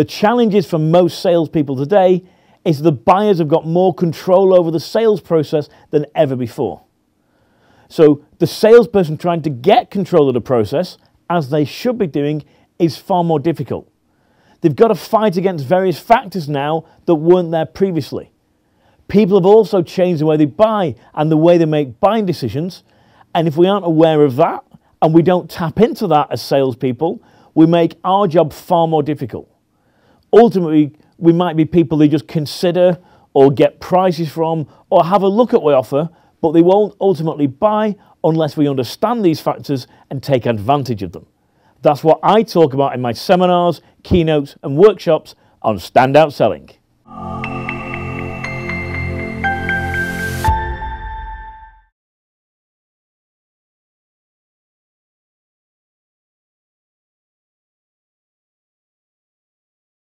The challenge is for most salespeople today is the buyers have got more control over the sales process than ever before. So the salesperson trying to get control of the process, as they should be doing, is far more difficult. They've got to fight against various factors now that weren't there previously. People have also changed the way they buy and the way they make buying decisions. And if we aren't aware of that and we don't tap into that as salespeople, we make our job far more difficult. Ultimately, we might be people they just consider or get prices from or have a look at what we offer, but they won't ultimately buy unless we understand these factors and take advantage of them. That's what I talk about in my seminars, keynotes, and workshops on Stand Out Selling.